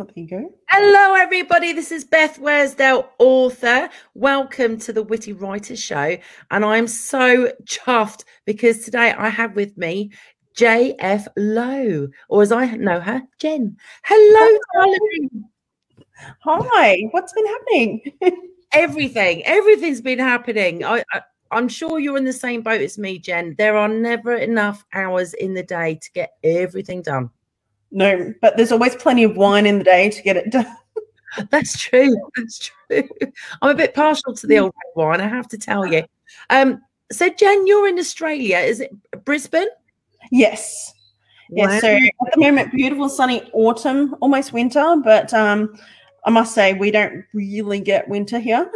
Oh, there you go. Hello, everybody. This is Beth Worsdell, author. Welcome to the Witty Writers Show. And I'm so chuffed because today I have with me J.F. Lowe, or as I know her, Jen. Hello, darling. Hi. What's been happening? Everything's been happening. I'm sure you're in the same boat as me, Jen. There are never enough hours in the day to get everything done. No, but there's always plenty of wine in the day to get it done. That's true. That's true. I'm a bit partial to the old wine, I have to tell you. So, Jen, you're in Australia. Is it Brisbane? Yes. Wow. Yeah, so at the moment, beautiful, sunny autumn, almost winter. But I must say we don't really get winter here.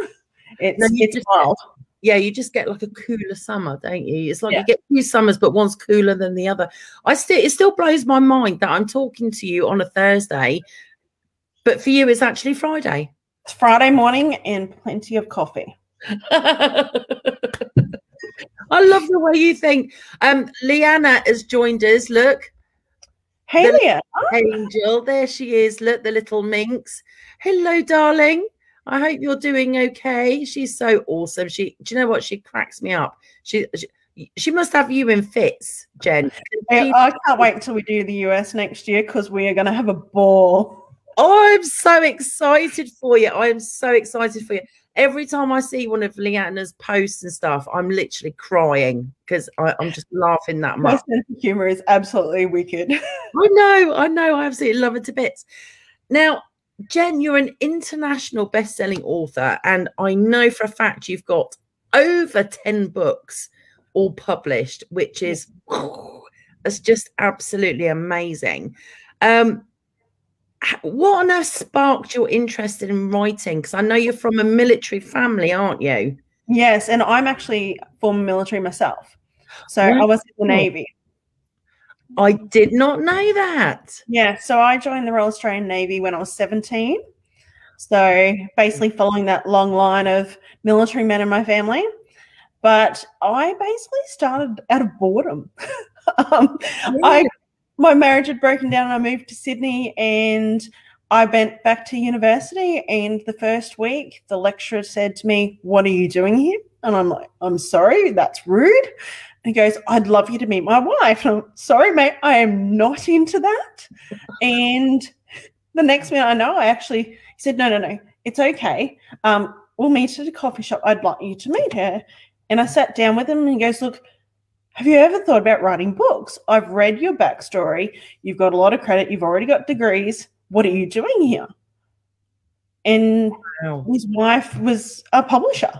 It's wild. Yeah, you just get like a cooler summer, don't you? It's like you get two summers, but one's cooler than the other. It still blows my mind that I'm talking to you on a Thursday, but for you, it's actually Friday. It's Friday morning and plenty of coffee. I love the way you think. Leanna has joined us. Look. Hey, Leanna. Angel, there she is. Look, the little minx. Hello, darling. I hope you're doing okay. She's so awesome. Do you know what? She cracks me up. She must have you in fits, Jen. Yeah, I can't wait till we do the US next year because we are going to have a ball. Oh, I'm so excited for you. I am so excited for you. Every time I see one of Leanna's posts and stuff, I'm literally crying because I'm just laughing that much. My sense of humour is absolutely wicked. I know. I absolutely love it to bits. Now, Jen, you're an international best-selling author, and I know for a fact you've got over 10 books all published, which is it's just absolutely amazing. What on earth sparked your interest in writing? Because I know you're from a military family, aren't you? Yes, and I'm actually former military myself. So I was in the Navy. I did not know that. Yeah, so I joined the Royal Australian Navy when I was 17. So basically following that long line of military men in my family. But I basically started out of boredom. My marriage had broken down and I moved to Sydney and I went back to university, and the first week the lecturer said to me, "What are you doing here?" And I'm like, "I'm sorry, that's rude." He goes, "I'd love you to meet my wife." And I'm sorry, mate, I am not into that. And the next minute I know, he said, no, it's okay. We'll meet at a coffee shop. I'd like you to meet her. And I sat down with him and he goes, "Look, have you ever thought about writing books? I've read your backstory. You've got a lot of credit. You've already got degrees. What are you doing here?" And his wife was a publisher.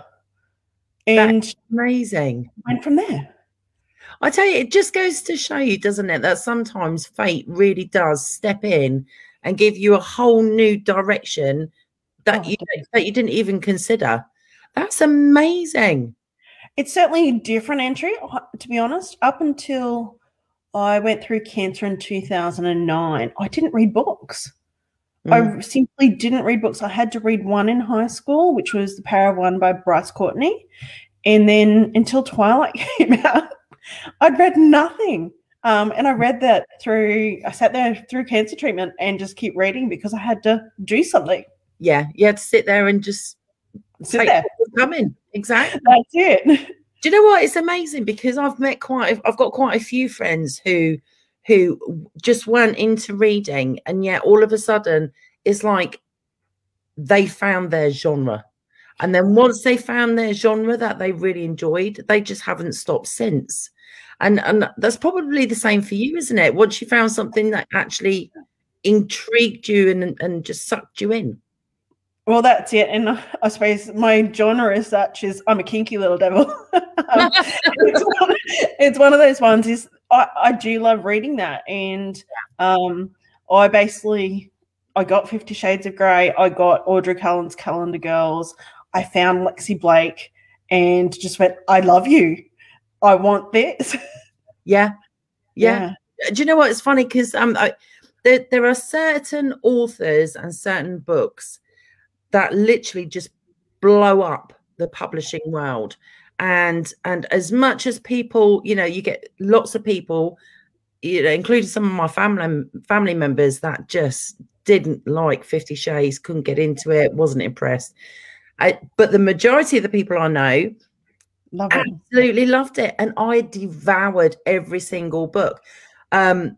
And that's amazing. Went from there. I tell you, it just goes to show you, doesn't it, that sometimes fate really does step in and give you a whole new direction that you didn't even consider. That's amazing. It's certainly a different entry, to be honest. Up until I went through cancer in 2009, I didn't read books. I simply didn't read books. I had to read one in high school, which was The Power of One by Bryce Courtney. And then until Twilight came out, I'd read nothing. And I read that I sat there through cancer treatment and just keep reading because I had to do something. Yeah, you had to sit there and just sit there. Coming. Exactly. That's it. Do you know what? It's amazing because I've got quite a few friends who just weren't into reading, and yet all of a sudden it's like they found their genre. And then once they found their genre that they really enjoyed, they just haven't stopped since. And that's probably the same for you, isn't it? Once you found something that actually intrigued you and just sucked you in. Well, that's it. And I suppose my genre as such is I'm a kinky little devil. It's one of those ones is I do love reading that. And I got 50 Shades of Grey. I got Audra Cullen's Calendar Girls. I found Lexi Blake and just went, I love you. I want this. Yeah. Do you know what? It's funny because there are certain authors and certain books that literally just blow up the publishing world. And as much as people, you get lots of people, including some of my family members that just didn't like 50 Shades, couldn't get into it, wasn't impressed. But the majority of the people I know absolutely loved it. And I devoured every single book. And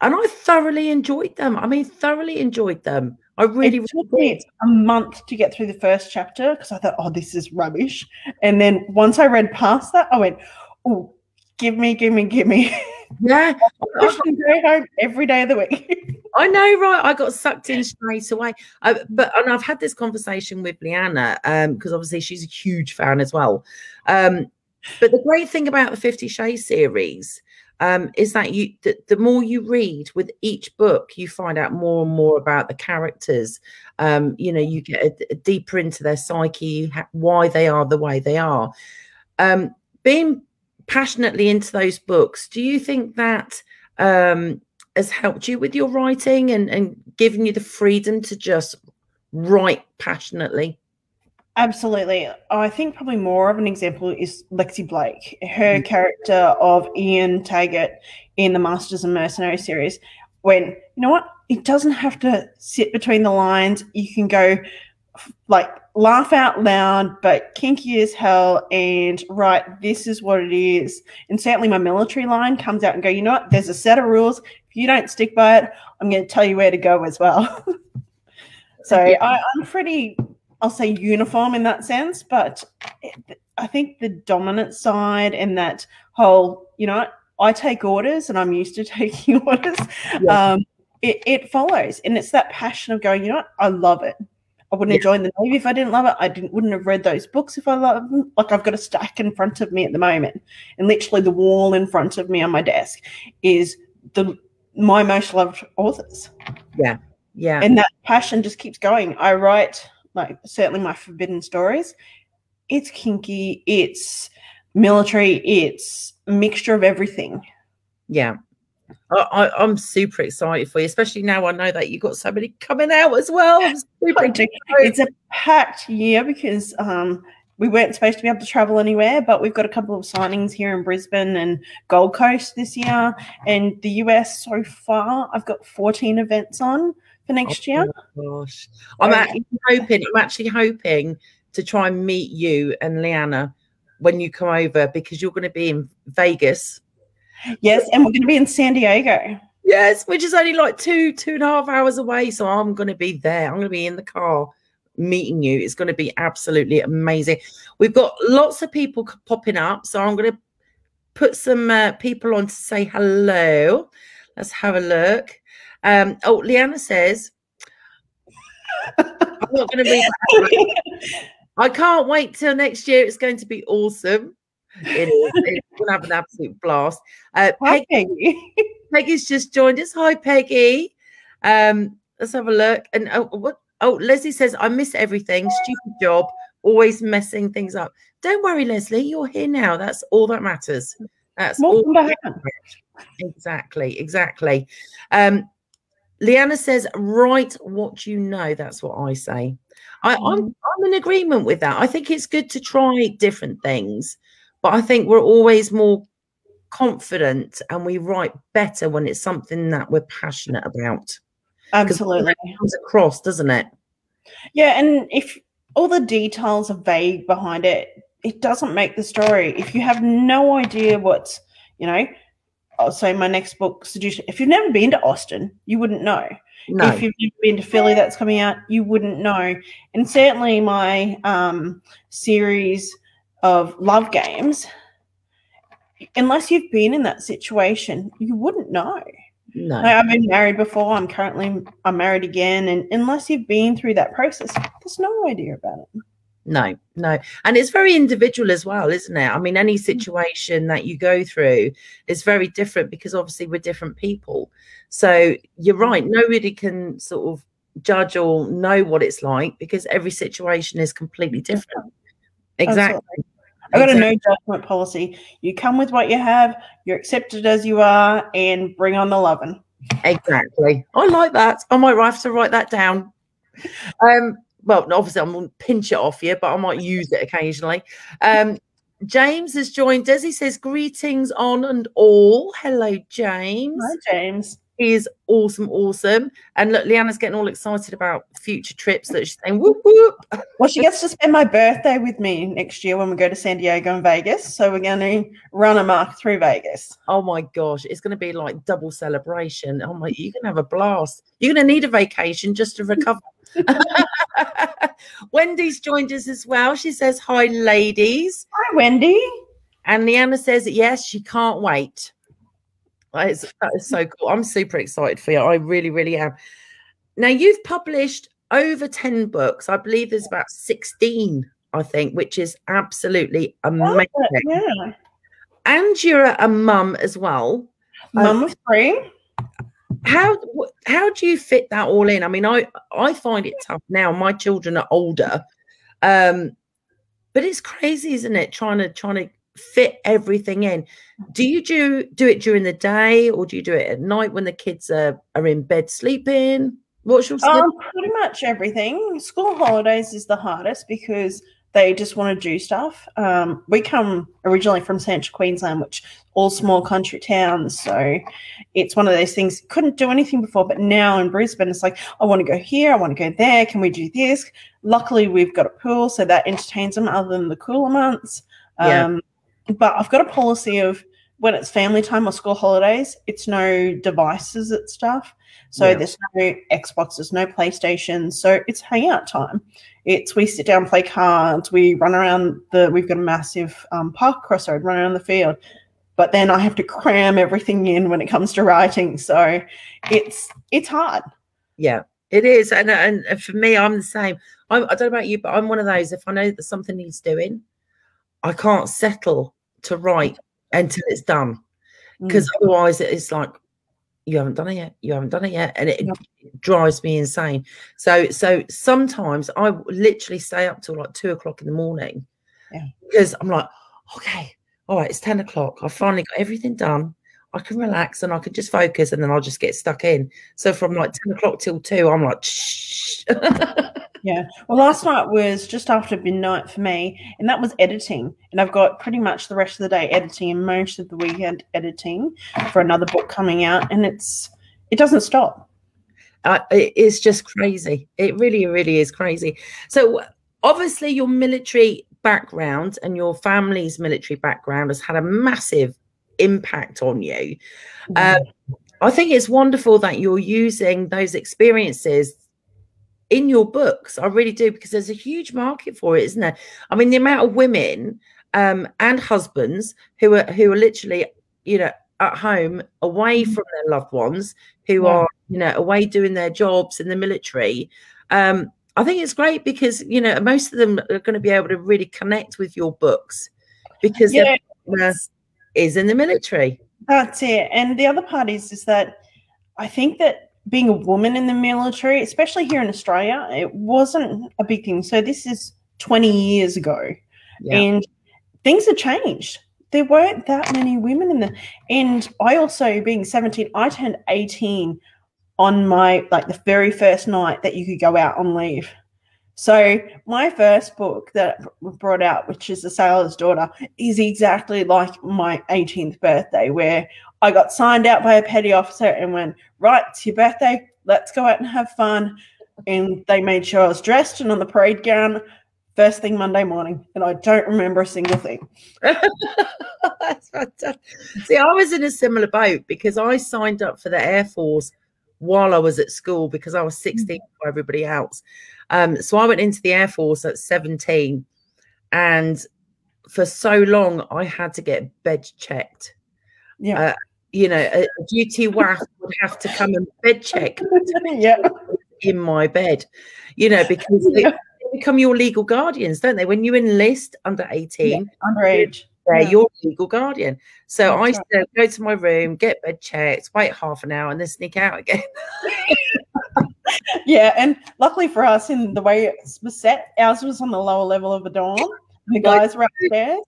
I thoroughly enjoyed them. I mean, thoroughly enjoyed them. I really took me a month to get through the first chapter because I thought, oh, this is rubbish. And then once I read past that, I went, oh, give me. Yeah. I go home every day of the week. I know, right? I got sucked in straight away. And I've had this conversation with Leanna because obviously she's a huge fan as well. But the great thing about the 50 Shades series is that the more you read with each book, you find out more and more about the characters. You know, you get deeper into their psyche, why they are the way they are. Being passionately into those books, do you think that has helped you with your writing and given you the freedom to just write passionately? Absolutely. I think probably more of an example is Lexi Blake, her character of Ian Taggart in the Masters and Mercenary series. When, you know what, it doesn't have to sit between the lines. You can go like laugh out loud, but kinky as hell, and right, this is what it is. And certainly my military line comes out and go, you know what, there's a set of rules. If you don't stick by it, I'm going to tell you where to go as well. So I'm pretty... I'll say uniform in that sense, but I think the dominant side and that whole, you know, I take orders and I'm used to taking orders, yeah. It follows. And it's that passion of going, you know what, I love it. I wouldn't have joined the Navy if I didn't love it. I wouldn't have read those books if I loved them. Like I've got a stack in front of me at the moment, and literally the wall in front of me on my desk is my most loved authors. Yeah, yeah. And that passion just keeps going. I write... like certainly my forbidden stories, it's kinky, it's military, it's a mixture of everything. Yeah. I'm super excited for you, especially now I know that you've got so many coming out as well. It's a packed year because we weren't supposed to be able to travel anywhere, but we've got a couple of signings here in Brisbane and Gold Coast this year, and the US so far I've got 14 events on for next year. Oh, gosh. I'm actually hoping to try and meet you and Leanna when you come over, because you're going to be in Vegas. Yes, and we're going to be in San Diego. Yes, which is only like two and a half hours away. So I'm going to be there. I'm going to be in the car meeting you. It's going to be absolutely amazing. We've got lots of people popping up, so I'm going to put some people on to say hello. Let's have a look. Oh, Leanna says, I'm not going to read that. I can't wait till next year. It's going to be awesome. It's going to have an absolute blast. Hi, Peggy. Peggy's just joined us. Hi, Peggy. Let's have a look. And Leslie says, I miss everything. Stupid job. Always messing things up. Don't worry, Leslie. You're here now. That's all that matters. That's all that matters. Exactly. Leanna says, write what you know. That's what I say. I'm in agreement with that. I think it's good to try different things, but I think we're always more confident and we write better when it's something that we're passionate about. Absolutely. It comes across, doesn't it? Yeah, and if all the details are vague behind it, it doesn't make the story. If you have no idea what's, you know, I'll say my next book, Seducing. If you've never been to Austin, you wouldn't know. No. If you've never been to Philly, that's coming out, you wouldn't know. And certainly my series of love games, unless you've been in that situation, you wouldn't know. No. Like, I've been married before. I'm married again. And unless you've been through that process, there's no idea about it. No. And it's very individual as well, isn't it? I mean, any situation that you go through is very different because obviously we're different people. So you're right. Nobody can sort of judge or know what it's like because every situation is completely different. Exactly. I've got a no judgment policy. You come with what you have, you're accepted as you are, and bring on the loving. Exactly. I like that. I might have to write that down. Well, obviously, I'm going to pinch it off you, but I might use it occasionally. James has joined us. He says, greetings on and all. Hello, James. Hi, James. is awesome, awesome. And look, Leanna's getting all excited about future trips that she's saying, whoop, whoop. Well, she gets to spend my birthday with me next year when we go to San Diego and Vegas. So we're going to run a mark through Vegas. Oh, my gosh. It's going to be like double celebration. Oh, my, you're going to have a blast. You're going to need a vacation just to recover. Wendy's joined us as well. She says, hi, ladies. Hi, Wendy. And Leanna says, yes, she can't wait. That is so cool. I'm super excited for you. I really, really am. Now, you've published over 10 books. I believe there's about 16, I think, which is absolutely amazing. Oh, yeah. And you're a mum as well. Mum of three. How do you fit that all in? I mean, I find it tough now. My children are older. But it's crazy, isn't it? Trying to fit everything in. Do you do it during the day, or do you do it at night when the kids are in bed sleeping? What's your pretty much everything. School holidays is the hardest because they just want to do stuff. We come originally from Central Queensland, which all small country towns, so it's one of those things. Couldn't do anything before, but now in Brisbane it's like, I want to go here, I want to go there, can we do this? Luckily we've got a pool, so that entertains them other than the cooler months. But I've got a policy of when it's family time or school holidays, it's no devices and stuff. So there's no Xboxes, no PlayStation. So it's hangout time. We sit down, play cards. We run around we've got a massive park crossroad, run around the field. But then I have to cram everything in when it comes to writing. So it's hard. Yeah, it is. And for me, I'm the same. I don't know about you, but I'm one of those, if I know that something needs doing, I can't settle to write until it's done, because otherwise it's like, you haven't done it yet, and it drives me insane. So sometimes I literally stay up till like 2 o'clock in the morning, because I'm like, okay, all right, it's 10 o'clock. I've finally got everything done. I can relax and I can just focus, and then I'll just get stuck in. So from like 10 o'clock till 2, I'm like, shh. Yeah. Well, last night was just after midnight for me, and that was editing. And I've got pretty much the rest of the day editing and most of the weekend editing for another book coming out, and it doesn't stop. It's just crazy. It really, really is crazy. So obviously your military background and your family's military background has had a massive impact on you. I think it's wonderful that you're using those experiences in your books. I really do, because there's a huge market for it, isn't there? I mean, the amount of women and husbands who are literally, you know, at home away from their loved ones, who are, you know, away doing their jobs in the military. I think it's great because, you know, most of them are going to be able to really connect with your books because they're is in the military. That's it. And the other part is that I think that being a woman in the military, especially here in Australia, it wasn't a big thing. So this is 20 years ago, and things have changed. There weren't that many women in there. And I also, being 17, I turned 18 on the very first night that you could go out on leave. So my first book that I brought out, which is The Sailor's Daughter, is exactly like my 18th birthday, where I got signed out by a petty officer and went, right, it's your birthday, let's go out and have fun. And they made sure I was dressed and on the parade gown first thing Monday morning, and I don't remember a single thing. That's fantastic. See, I was in a similar boat because I signed up for the Air Force while I was at school because I was 16 for everybody else. So I went into the Air Force at 17, and for so long I had to get bed checked. You know, a duty WAF would have to come and bed check in my bed, you know, because they become your legal guardians, don't they? When you enlist under 18, underage, they're your legal guardian. So I said, go to my room, get bed checked, wait half an hour, and then sneak out again. Yeah, and luckily for us, in the way it was set, ours was on the lower level of the dorm. The guys were upstairs.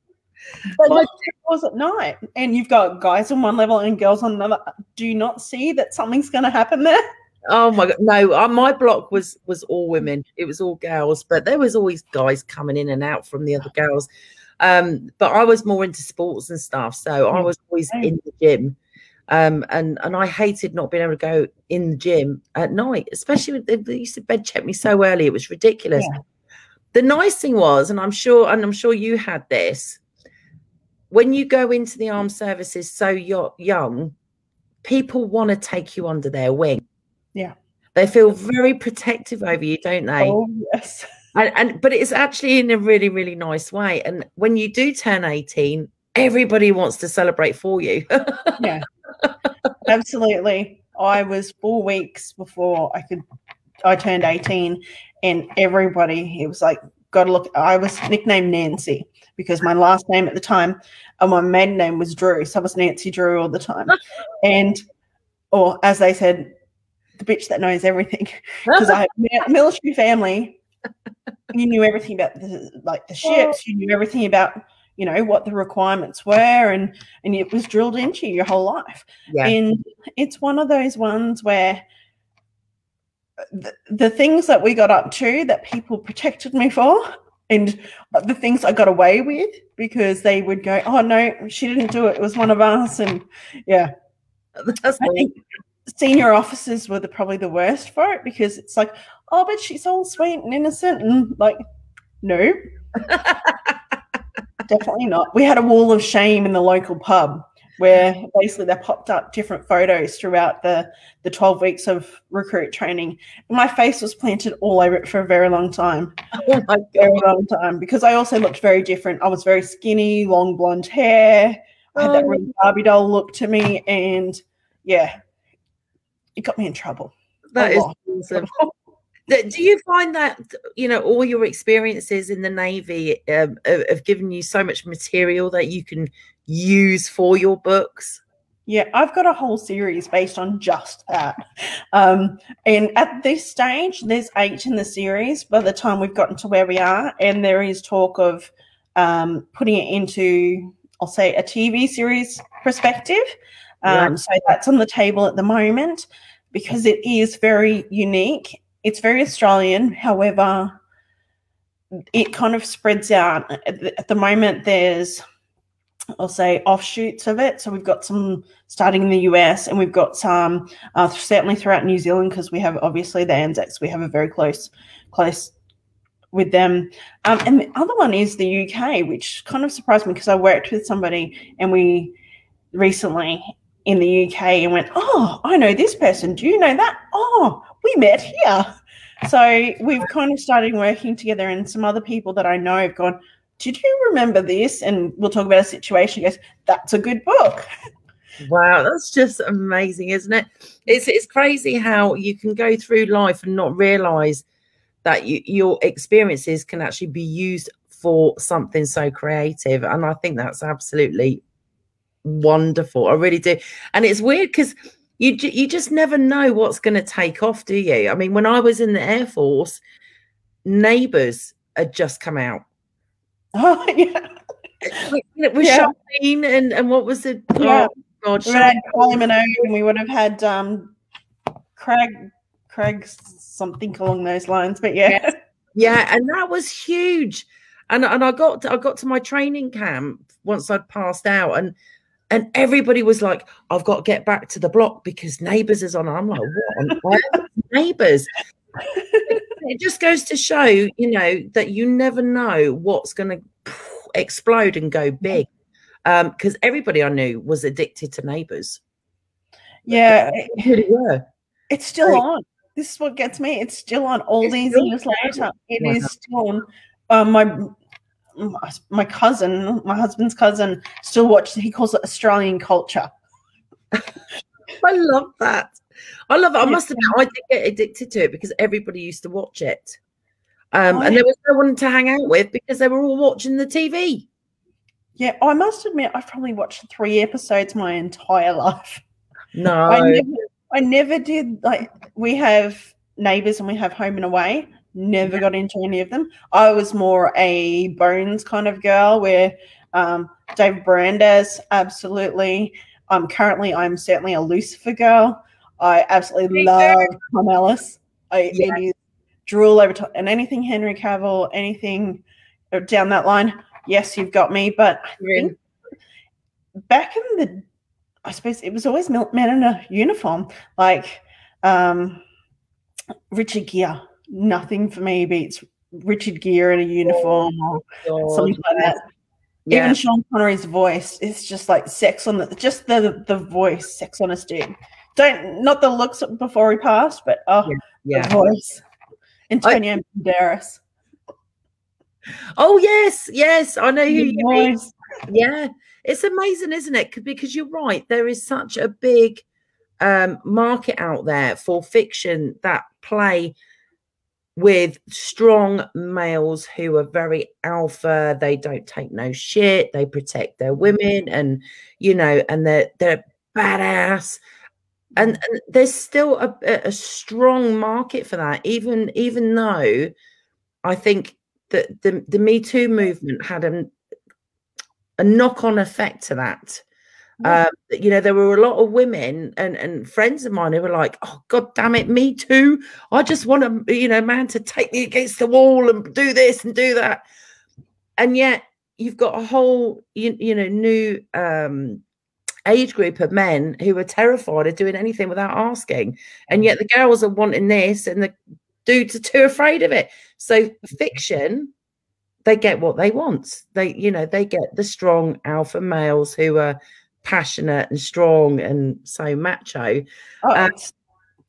But it was at night, and you've got guys on one level and girls on another. Do you not see that something's going to happen there? Oh my God, no! My block was all women. It was all girls, but there was always guys coming in and out from the other girls. But I was more into sports and stuff, so I was always in the gym. And I hated not being able to go in the gym at night, especially with they used to bed check me so early. It was ridiculous. Yeah. The nice thing was, and I'm sure you had this, when you go into the armed services so you're young, people want to take you under their wing. Yeah. They feel very protective over you, don't they? Oh, yes. But it's actually in a really, really nice way. And when you do turn 18, everybody wants to celebrate for you. Yeah, absolutely. I was 4 weeks before I turned 18, and everybody, it was like, got to look. I was nicknamed Nancy because my last name at the time and my maiden name was Drew. So I was Nancy Drew all the time. And, or as they said, the bitch that knows everything, because I had a military family. You knew everything about the ships. You knew everything about, you know, what the requirements were, and it was drilled into you your whole life. Yeah. And it's one of those ones where the things that we got up to that people protected me for, and the things I got away with because they would go, oh, no, she didn't do it. It was one of us. And, yeah, I think senior officers were probably the worst for it, because it's like, oh, but she's all sweet and innocent, and like, no. Definitely not. We had a wall of shame in the local pub where basically they popped up different photos throughout the 12 weeks of recruit training. And my face was planted all over it for a very long time. Oh my God. Very long time, because I also looked very different. I was very skinny, long blonde hair. I had that really Barbie doll look to me, and, yeah, it got me in trouble. That is awesome. Do you find that, you know, all your experiences in the Navy have given you so much material that you can use for your books? Yeah, I've got a whole series based on just that. And at this stage, there's 8 in the series by the time we've gotten to where we are. And there is talk of putting it into, I'll say, a TV series perspective. So that's on the table at the moment, because it is very unique. It's very Australian. However, it kind of spreads out. At the moment, there's, I'll say, offshoots of it. So we've got some starting in the US, and we've got some certainly throughout New Zealand, because we have obviously the Anzacs. We have a very close with them. And the other one is the UK, which kind of surprised me, because I worked with somebody and we recently in the UK and went, oh, I know this person. Do you know that? Oh, we met here. So we've kind of started working together, and some other people that I know have gone, did you remember this? And we'll talk about a situation. He goes, that's a good book. Wow, that's just amazing, isn't it? It's crazy how you can go through life and not realise that your experiences can actually be used for something so creative. And I think that's absolutely wonderful. I really do. And it's weird because you just never know what's going to take off, do you? I mean, when I was in the Air Force, Neighbours had just come out. Oh, yeah. It was Charlene and what was it? Yeah. Oh, God. We would have had Kylie Minogue, and we would have had Craig, something along those lines. But, yeah. Yeah, and that was huge. And I got to my training camp once I'd passed out, and everybody was like, I've got to get back to the block because Neighbours is on. I'm like, what on earth is Neighbours? It just goes to show, you know, that you never know what's going to explode and go big. Because everybody I knew was addicted to Neighbours. Yeah. They were. It's still on. This is what gets me. It's still on all these years later. It is still on. My cousin, my husband's cousin, still watches. He calls it Australian culture. I love that. I must admit, I did get addicted to it because everybody used to watch it, and there was no one to hang out with because they were all watching the TV. Yeah, I must admit, I've probably watched 3 episodes my entire life. No, I never did. Like, we have Neighbours and we have Home and Away. Never got into any of them. I was more a Bones kind of girl, where Dave Brandes, absolutely. Currently, I'm certainly a Lucifer girl. I absolutely love Tom Ellis. It is drool over time. And anything Henry Cavill, anything down that line, yes, you've got me. But I think back in the I suppose it was always milkman in a uniform, like Richard Gere. Nothing for me beats Richard Gere in a uniform or something like that. Yeah. Even Sean Connery's voice, it's just like sex on the, just the voice, sex on a stick. Don't, not the looks before he passed, but the voice. Antonio Banderas. Oh, yes. I know who you mean. Yeah. It's amazing, isn't it? Because you're right. There is such a big market out there for fiction that play with strong males who are very alpha. They don't take no shit. They protect their women and, you know, and they're badass. And there's still a strong market for that, even though I think that the Me Too movement had a knock-on effect to that. Yeah. You know, there were a lot of women and friends of mine who were like, oh, God damn it, Me Too. I just want a, you know, man to take me against the wall and do this and do that. And yet you've got a whole, you know, new age group of men who are terrified of doing anything without asking. And yet the girls are wanting this and the dudes are too afraid of it. So fiction, they get what they want. They, you know, they get the strong alpha males who are passionate and strong and so macho. Oh,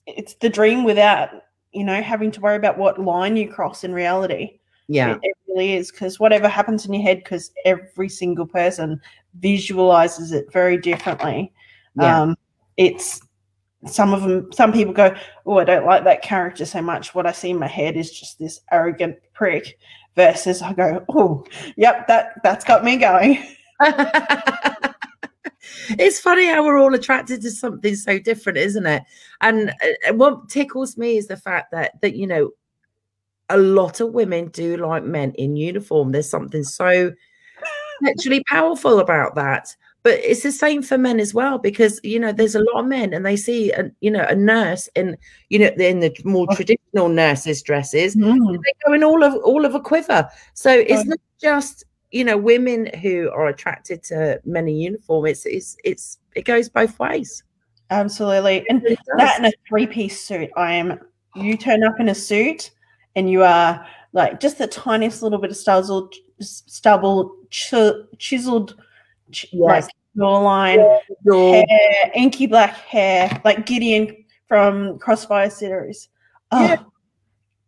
it's the dream without, you know, having to worry about what line you cross in reality. Yeah. It really is, because whatever happens in your head, because every single person visualizes it very differently. Yeah. It's some of them, some people go, oh, I don't like that character so much. What I see in my head is just this arrogant prick, versus I go, oh, yep, that's got me going. It's funny how we're all attracted to something so different, isn't it? And what tickles me is the fact that, you know, a lot of women do like men in uniform. There's something so actually powerful about that. But it's the same for men as well, because, you know, there's a lot of men and they see, you know, a nurse in, you know, in the more traditional nurses' dresses. Mm. They go in all of a quiver. So it's not just, you know, women who are attracted to men in uniform. It goes both ways. Absolutely. And that in a three-piece suit. You turn up in a suit and you are like just the tiniest little bit of stubble, chiseled, like jawline, hair, inky black hair, like Gideon from Crossfire series. Oh,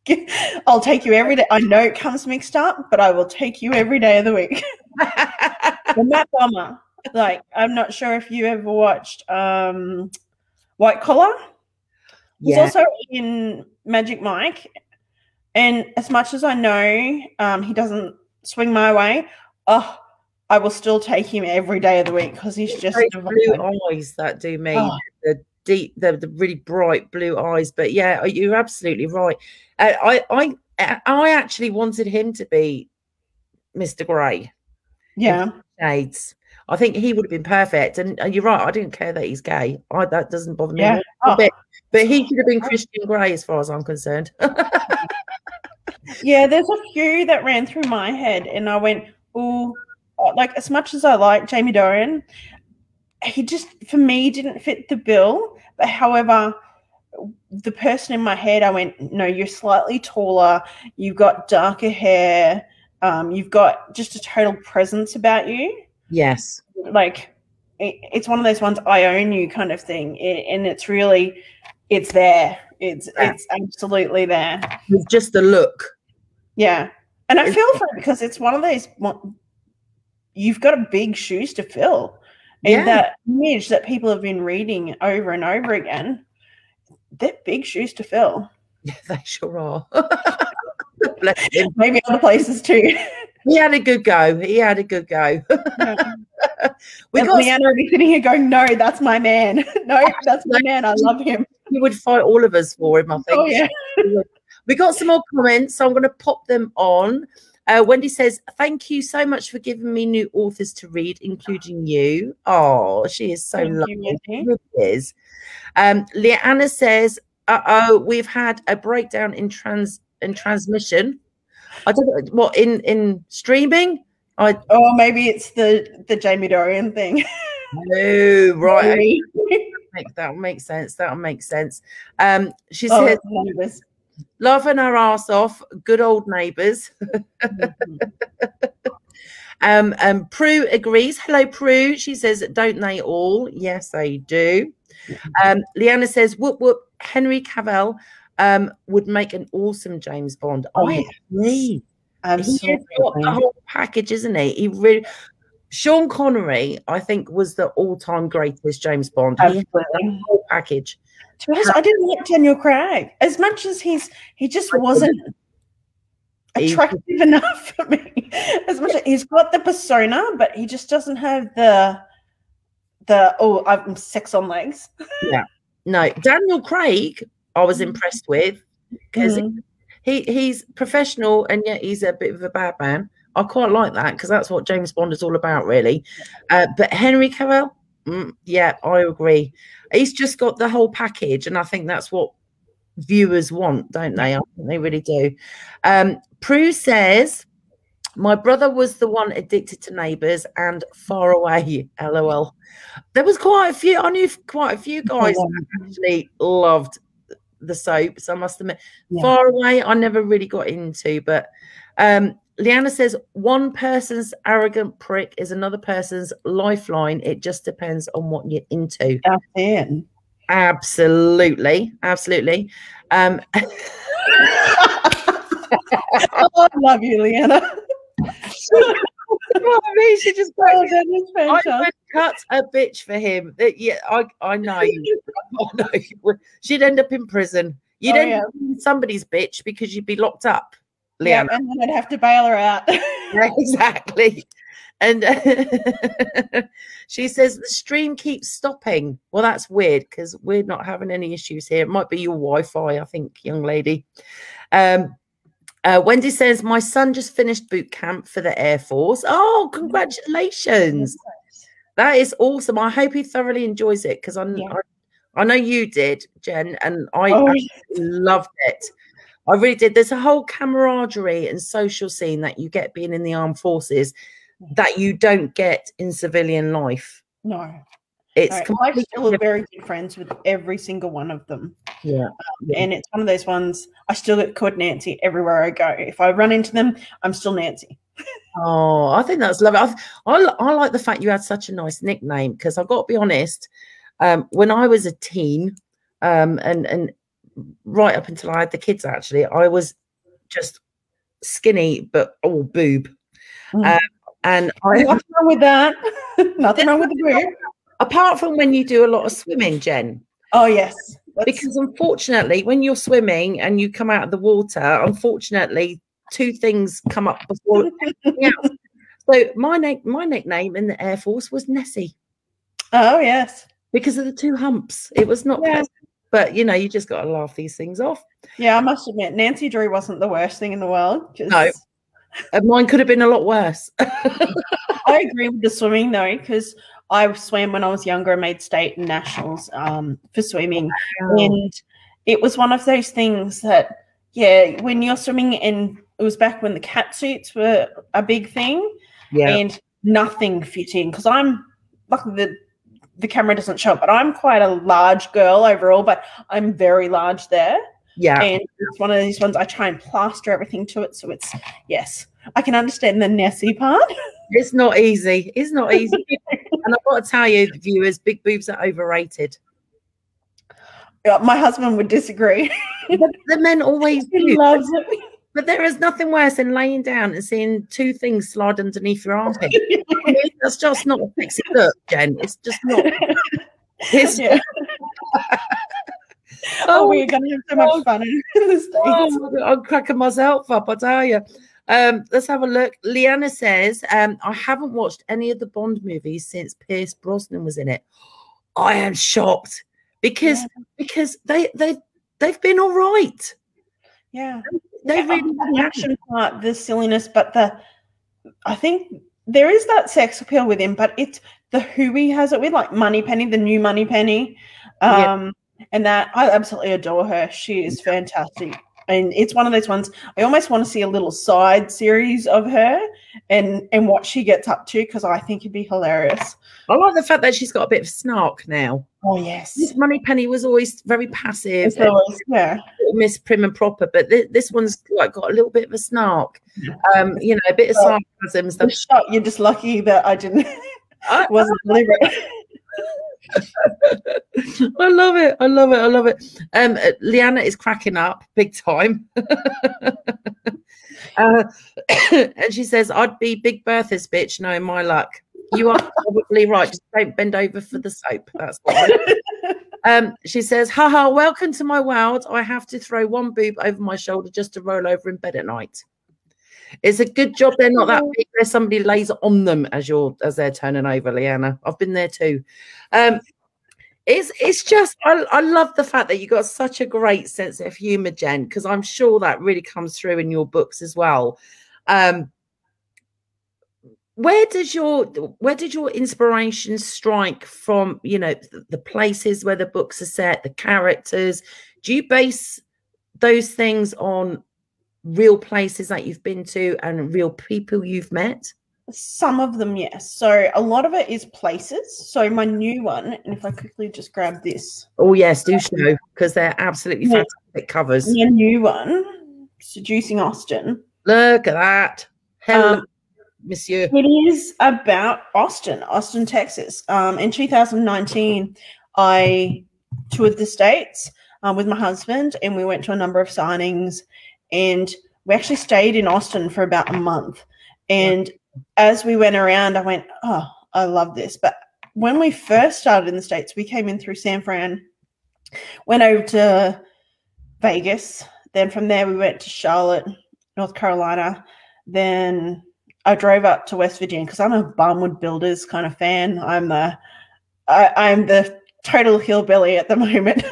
yeah. I'll take you every day. I know it comes mixed up, but I will take you every day of the week. The Matt Bomber. Like, I'm not sure if you ever watched White Collar. He's also in Magic Mike. And as much as I know he doesn't swing my way, oh, I will still take him every day of the week, because he's just blue eyes that do me. Oh. The deep, the really bright blue eyes. But yeah, you're absolutely right. I actually wanted him to be Mr. Grey. Yeah, shades. I think he would have been perfect. And you're right. I don't care that he's gay. That doesn't bother me a bit. But he could have been Christian Grey, as far as I'm concerned. Yeah, there's a few that ran through my head, and I went, oh, like as much as I like Jamie Dornan, he just, for me, didn't fit the bill. But however, the person in my head, I went, no, you're slightly taller, you've got darker hair, you've got just a total presence about you. Yes. Like, it's one of those ones, I own you kind of thing. And it's really, it's there. It's absolutely there. It's just the look. Yeah. And I feel for it, because it's one of those, you've got big shoes to fill. And that image that people have been reading over and over again, they're big shoes to fill. Yeah, they sure are. Bless him. Maybe other places too. He had a good go. Yeah. Leanna would be sitting here going, no, that's my man. No, that's my man. I love him. He would fight all of us for him, I think. Oh, yeah. We got some more comments, so I'm going to pop them on. Wendy says, thank you so much for giving me new authors to read, including you. Oh, she is so lovely. It is. Leanna says, we've had a breakdown in transmission. I don't know what in streaming. Maybe it's the Jamie Dornan thing. No, right. That'll make sense. That'll make sense. She says, laughing her ass off, good old neighbours. And Prue agrees. Hello, Prue. She says, don't they all? Yes, they do. Leanna says, whoop, whoop, Henry Cavill would make an awesome James Bond. Oh, I agree. Absolutely. He's got the whole package, isn't he? He really... Sean Connery, I think, was the all-time greatest James Bond. Absolutely. He had the whole package. To be honest, I didn't like Daniel Craig as much as he just wasn't attractive enough for me. As much as he's got the persona, but he just doesn't have the oh, I'm six on legs. Yeah, no, Daniel Craig, I was impressed with because he's professional and yet he's a bit of a bad man. I quite like that because that's what James Bond is all about, really. But Henry Cavill, yeah, I agree. He's just got the whole package, and I think that's what viewers want, don't they? I think they really do. Prue says, my brother was the one addicted to Neighbours and Far Away, LOL. There was quite a few. I knew quite a few guys that actually loved the soaps, I must admit. Yeah. Far Away, I never really got into, but... Leanna says, one person's arrogant prick is another person's lifeline. It just depends on what you're into. That's it. Absolutely. Absolutely. I love you, Leanna. I mean, she just goes, I would cut a bitch for him. Yeah, I know. I know you would. She'd end up in prison. You'd end up in somebody's bitch because you'd be locked up. Leanna. Yeah, and then I'd have to bail her out. Exactly. And she says, the stream keeps stopping. Well, that's weird because we're not having any issues here. It might be your Wi-Fi, I think, young lady. Wendy says, my son just finished boot camp for the Air Force. Oh, congratulations. That is awesome. I hope he thoroughly enjoys it because I know you did, Jen, and I loved it. I really did. There's a whole camaraderie and social scene that you get being in the armed forces that you don't get in civilian life. No. It's completely still very good friends with every single one of them. Yeah. And it's one of those ones I still get called Nancy everywhere I go. If I run into them, I'm still Nancy. Oh, I think that's lovely. I like the fact you had such a nice nickname because I've got to be honest, when I was a teen and right up until I had the kids, actually, I was just skinny, but all boob. And I nothing wrong with that. Nothing wrong with the boob. Apart from when you do a lot of swimming, Jen. Oh, yes. Because unfortunately, when you're swimming and you come out of the water, unfortunately, two things come up before everything else. So my nickname in the Air Force was Nessie. Oh, yes. Because of the two humps. It was not pleasant. But, you know, you just got to laugh these things off. Yeah, I must admit, Nancy Drew wasn't the worst thing in the world. No. Mine could have been a lot worse. I agree with the swimming, though, because I swam when I was younger. I made state and nationals for swimming. Wow. And it was one of those things that, yeah, when you're swimming, and it was back when the catsuits were a big thing. Yeah. And nothing fitting because I'm like the camera doesn't show, but I'm quite a large girl overall, but I'm very large there. Yeah. And it's one of these ones I try and plaster everything to it. So it's, yes, I can understand the Nessie part. It's not easy. It's not easy. And I've got to tell you, viewers, big boobs are overrated. Yeah, my husband would disagree. The men always do. Loves it. But there is nothing worse than laying down and seeing two things slide underneath your armpit. That's just not a sexy look, Jen. It's just not. It's oh, we're going to have so much fun in the States. Oh, I'm cracking myself up, I tell you. Let's have a look. Leanna says, I haven't watched any of the Bond movies since Pierce Brosnan was in it. I am shocked because they've been all right. Yeah. They really the action part, the silliness, but I think there is that sex appeal with him, but it's the who he has it with, like Moneypenny, the new Moneypenny, and that I absolutely adore her. She is fantastic. And it's one of those ones I almost want to see a little side series of her and what she gets up to, because I think it'd be hilarious. I like the fact that she's got a bit of snark now. Oh, yes. Miss Moneypenny was always very passive. Always, yeah. Miss Prim and Proper, but this one's like got a little bit of a snark. You know, a bit of sarcasm. Stuff. You're just lucky that I didn't. Wasn't deliberate. I love it. I love it. I love it. Leanna is cracking up big time. And she says, I'd be Big Bertha's bitch knowing my luck. You are probably right. Just don't bend over for the soap. That's what she says, haha, welcome to my world. I have to throw one boob over my shoulder just to roll over in bed at night. It's a good job they're not that big. There's somebody lays on them as they're turning over, Leanna. I've been there too. It's just I love the fact that you got such a great sense of humour, Jen, because I'm sure that really comes through in your books as well. Where did your inspiration strike from? You know, the places where the books are set, the characters. Do you base those things on real places that you've been to and real people you've met? Some of them, yes. So a lot of it is places. So my new one, and if I quickly just grab this. Oh, yes, do show, because they're absolutely fantastic covers. My new one, Seducing Austin. Look at that. Hello, Monsieur. It is about Austin, Texas. In 2019, I toured the States with my husband, and we went to a number of signings. And we actually stayed in Austin for about a month. And as we went around, I went, oh, I love this. But when we first started in the States, we came in through San Fran, went over to Vegas. Then from there, we went to Charlotte, North Carolina. Then I drove up to West Virginia because I'm a Barnwood Builders kind of fan. I'm the total hillbilly at the moment,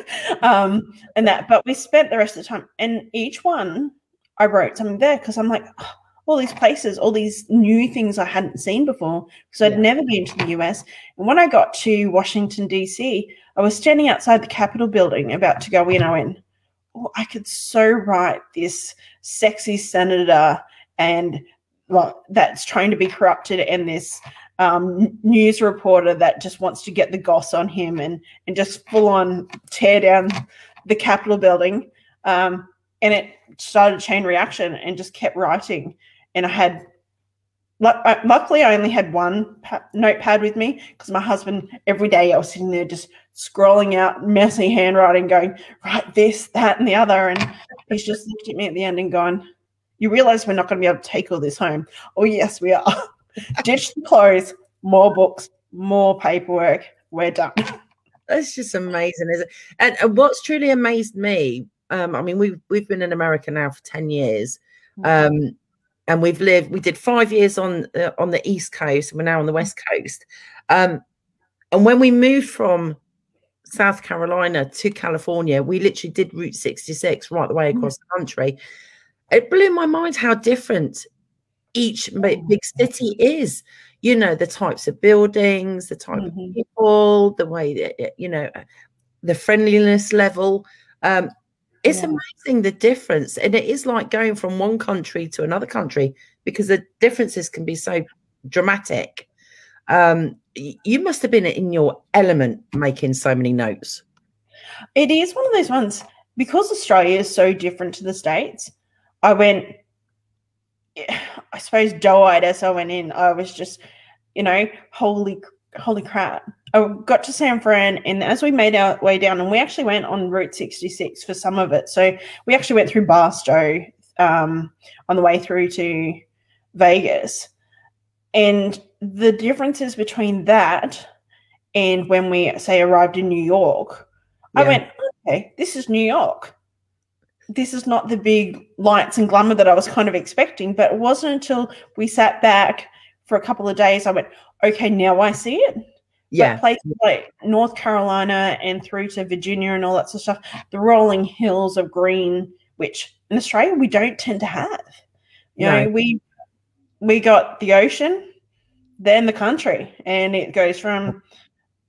and that. But we spent the rest of the time, and each one I wrote something there because I'm like, oh, all these places, all these new things I hadn't seen before because I'd never been to the US. And when I got to Washington, D.C., I was standing outside the Capitol building about to go in. I went, oh, I could so write this sexy senator and, well, that's trying to be corrupted, and this news reporter that just wants to get the goss on him and just full on tear down the Capitol building. And it started a chain reaction and just kept writing. And I had, luckily I only had one notepad with me because my husband, every day I was sitting there just scrolling out messy handwriting going, write this, that and the other. And he's just looked at me at the end and gone, you realise we're not going to be able to take all this home. Oh yes, we are. Ditch the clothes, more books, more paperwork, we're done. That's just amazing, isn't it? And what's truly amazed me, I mean, we've been in America now for 10 years, and we did 5 years on the East Coast, and we're now on the West Coast. And when we moved from South Carolina to California, we literally did Route 66 right the way across the country. It blew my mind how different each big city is, you know, the types of buildings, the type of people, the way that, you know, the friendliness level. It's amazing the difference. And it is like going from one country to another country because the differences can be so dramatic. You must have been in your element making so many notes. It is one of those ones because Australia is so different to the States. I went, I suppose, doe-eyed as I went in. I was just, you know, holy crap. I got to San Fran, and as we made our way down, and we actually went on Route 66 for some of it. So we actually went through Barstow on the way through to Vegas. And the differences between that and when we, say, arrived in New York, I went, okay, this is New York. This is not the big lights and glamour that I was kind of expecting, but it wasn't until we sat back for a couple of days I went, okay, now I see it. Yeah. But places like North Carolina and through to Virginia and all that sort of stuff, the rolling hills of green, which in Australia we don't tend to have. You know, we got the ocean, then the country, and it goes from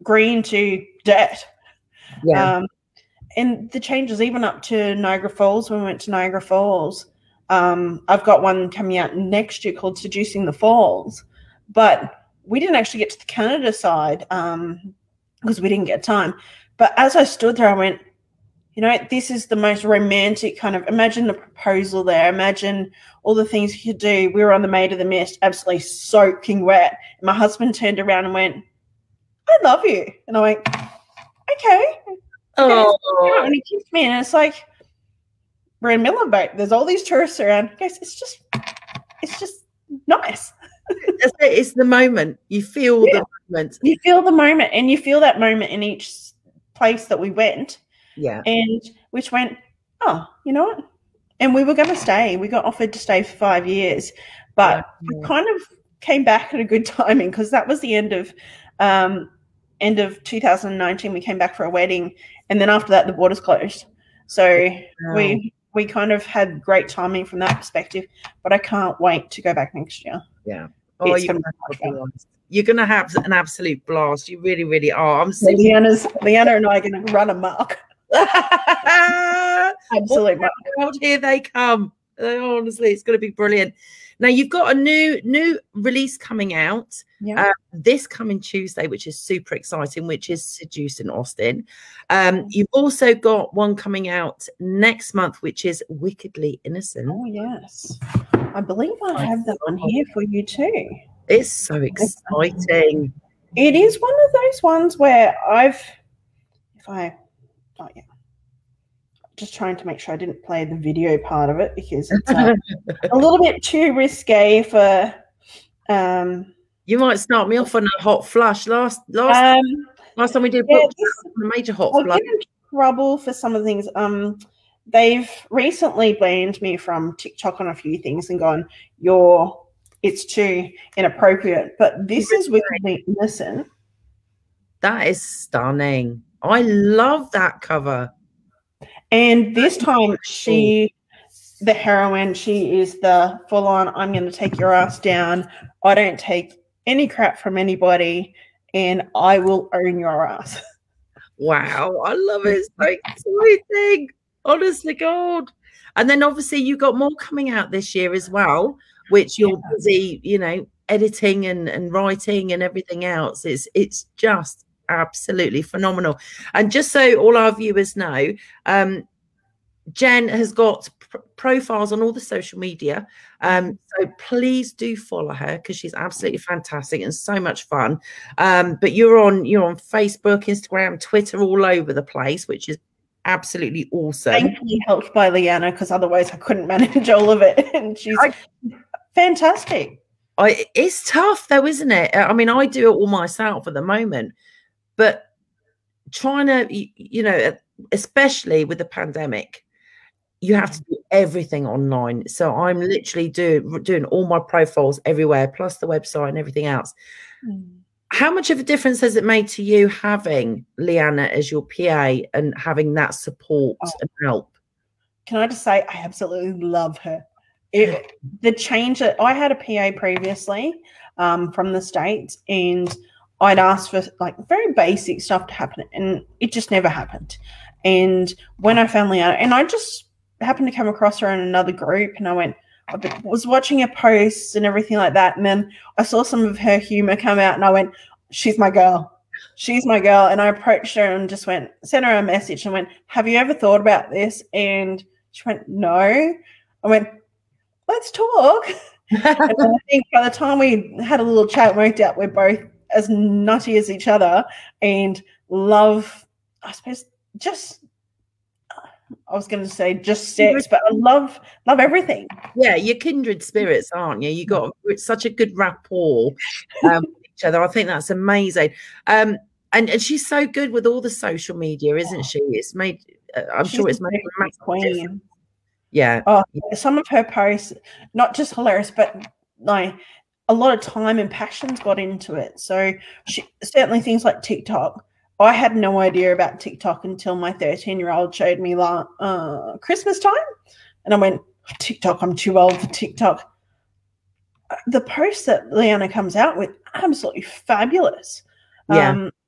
green to dirt. Yeah. And the changes, even up to Niagara Falls, when we went to Niagara Falls, I've got one coming out next year called Seducing the Falls, but we didn't actually get to the Canada side because we didn't get time. But as I stood there, I went, you know, this is the most romantic kind of, imagine the proposal there, imagine all the things you could do. We were on the Maid of the Mist, absolutely soaking wet. And my husband turned around and went, I love you. And I went, okay. Oh. Yeah, and he kissed me, and it's like, we're in Millenbeck. There's all these tourists around. Guys, it's just nice. It's the moment. You feel the moment. You feel the moment, and you feel that moment in each place that we went. Yeah. And which went, oh, you know what? And we were going to stay. We got offered to stay for 5 years, but we kind of came back at a good timing, because that was the end of 2019. We came back for a wedding, and then after that the borders closed, so we kind of had great timing from that perspective. But I can't wait to go back next year. Yeah. Oh, you're gonna have an absolute blast. You really, really are. I'm so Leanna and I are gonna run amok. Absolutely. Oh, here they come. Honestly, it's gonna be brilliant. Now, you've got a new release coming out this coming Tuesday, which is super exciting, which is Seducing Austin. You've also got one coming out next month, which is Wickedly Innocent. Oh, yes. I believe I have that one here for you too. It's so exciting. It is one of those ones where just trying to make sure I didn't play the video part of it, because it's a little bit too risque for you might start me off on a hot flush. Last time we did a major hot flush. I've been in trouble for some of the things. They've recently banned me from TikTok on a few things and gone, it's too inappropriate. But this is Wickedly Innocent. That is stunning. I love that cover. And this time the heroine, she is the full-on, I'm going to take your ass down. I don't take any crap from anybody, and I will own your ass. Wow. I love it. It's like exciting. Honestly, God. And then obviously you got more coming out this year as well, which you're busy, you know, editing and writing and everything else. It's just absolutely phenomenal. And just so all our viewers know, Jen has got profiles on all the social media, so please do follow her, because she's absolutely fantastic and so much fun. But you're on Facebook, Instagram, Twitter, all over the place, which is absolutely awesome. Thankfully helped by Leanna, because otherwise I couldn't manage all of it. And she's fantastic. It's tough though, isn't it? I mean, I do it all myself at the moment. But trying to, you know, especially with the pandemic, you have to do everything online. So I'm literally doing all my profiles everywhere, plus the website and everything else. Mm. How much of a difference has it made to you having Leanna as your PA and having that support and help? Can I just say, I absolutely love her. The change that I had a PA previously from the States, and I'd asked for like very basic stuff to happen, and it just never happened. And when I found Leanna, and I just happened to come across her in another group, and I was watching her posts and everything like that, and then I saw some of her humor come out, and I went, she's my girl. She's my girl. And I approached her and just went, sent her a message and went, have you ever thought about this? And she went, no. I went, let's talk. And I think by the time we had a little chat, worked out we're both as nutty as each other and love, I suppose, just sex, but I love everything. Yeah, you're kindred spirits, aren't you? You got such a good rapport with each other. I think that's amazing. And she's so good with all the social media, isn't she? It's made, she's made a massive queen. Yeah. Oh, some of her posts, not just hilarious, but like, a lot of time and passion's got into it. So certainly things like TikTok. I had no idea about TikTok until my 13-year-old showed me Christmas time. And I went, TikTok, I'm too old for TikTok. The posts that Leanna comes out with, absolutely fabulous.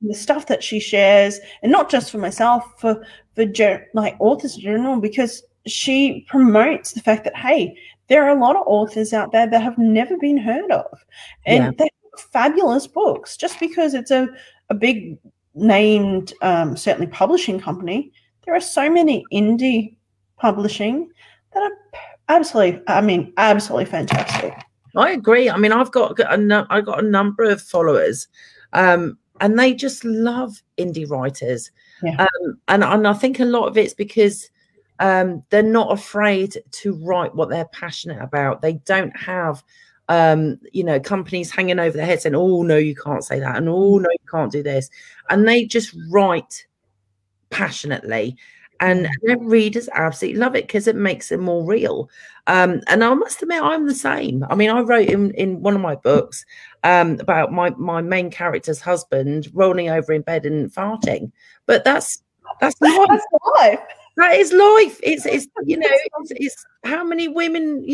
the stuff that she shares, and not just for myself, for authors in general, because she promotes the fact that, hey, there are a lot of authors out there that have never been heard of, and they have fabulous books. Just because it's a big named certainly publishing company, there are so many indie publishing that are absolutely fantastic. I agree. I mean, I've got a number of followers, and they just love indie writers, and I think a lot of it's because they're not afraid to write what they're passionate about. They don't have companies hanging over their heads saying, oh no, you can't say that, and oh no, you can't do this, and they just write passionately, and their readers absolutely love it because it makes it more real. And I must admit, I'm the same. I mean, I wrote in one of my books about my main character's husband rolling over in bed and farting, but that's life. That is life. It's how many women,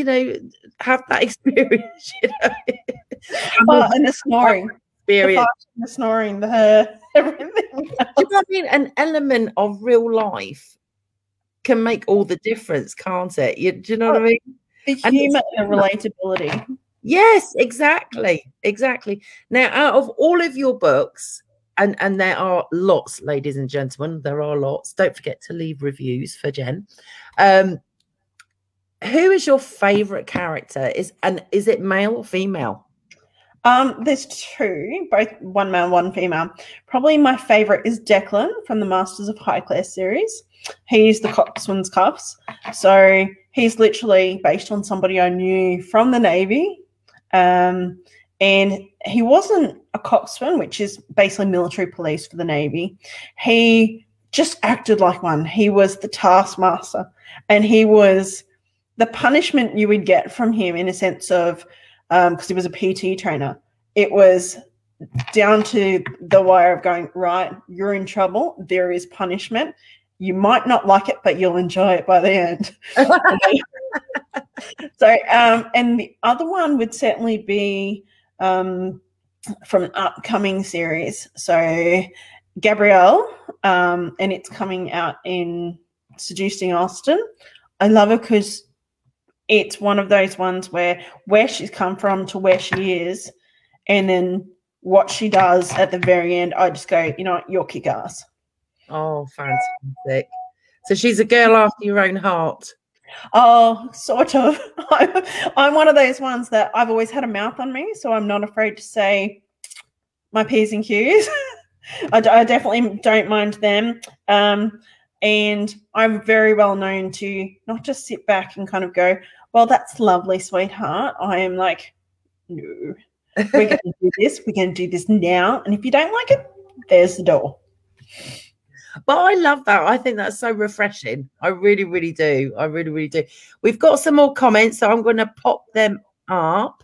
have that experience, and the snoring. Experience. The snoring, everything. Do you know what I mean? An element of real life can make all the difference, can't it? Do you know what I mean? The humour and relatability. Yes, exactly. Exactly. Now, out of all of your books, and there are lots, ladies and gentlemen, there are lots. Don't forget to leave reviews for Jen. Who is your favourite character? Is it male or female? There's two, both one male, one female. Probably my favourite is Declan from the Masters of High Class series. He's the Coxswain's Cuffs. So he's literally based on somebody I knew from the Navy. And he wasn't a coxswain, which is basically military police for the Navy. He just acted like one. He was the taskmaster, and he was the punishment you would get from him, in a sense of, because he was a PT trainer. It was down to the wire of going, right, you're in trouble. There is punishment. You might not like it, but you'll enjoy it by the end. So, and the other one would certainly be from an upcoming series. So Gabrielle, and it's coming out in Seducing Austin. I love it because it's one of those ones where she's come from to where she is, and then what she does at the very end, I just go, you're kick ass. Oh, fantastic. So she's a girl after your own heart. Oh, sort of. I'm one of those ones that I've always had a mouth on me, so I'm not afraid to say my P's and Q's. I definitely don't mind them. And I'm very well known to not just sit back and kind of go, well, that's lovely, sweetheart. I am like, no, we're going to do this. We're going to do this now. And if you don't like it, there's the door. But I love that. I think that's so refreshing. I really, really do. I really, really do. We've got some more comments, so I'm going to pop them up.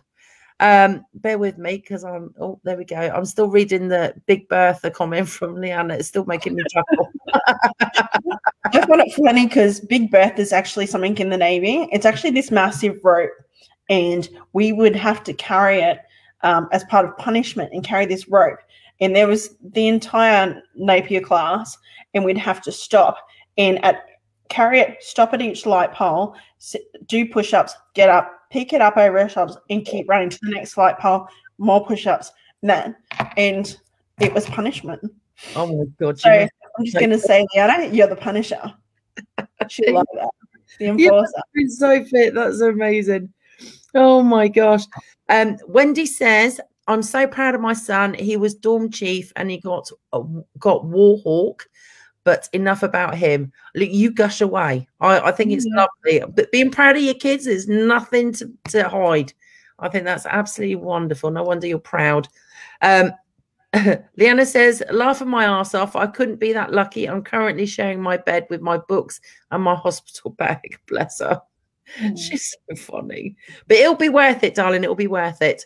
Bear with me because I'm, oh, there we go. I'm still reading the Big Bertha comment from Leanna. It's still making me chuckle. I found it funny because Big Bertha is actually something in the Navy. It's actually this massive rope, and we would have to carry it as part of punishment and carry this rope. And there was the entire Napier class, and we'd have to stop and carry it, stop at each light pole, do push-ups, get up, pick it up over our shoulders, and keep running to the next light pole, more push-ups, and it was punishment. Oh, my God. So I'm just going to say, Leanna, you're the punisher. She loved that. The enforcer. Yeah, so fit. That's amazing. Oh, my gosh. Wendy says, I'm so proud of my son. He was dorm chief and he got War Hawk, but enough about him. Look, you gush away. I think it's lovely. But being proud of your kids is nothing to hide. I think that's absolutely wonderful. No wonder you're proud. Leanna says, laughing my ass off. I couldn't be that lucky. I'm currently sharing my bed with my books and my hospital bag. Bless her. Mm. She's so funny. But it'll be worth it, darling. It'll be worth it.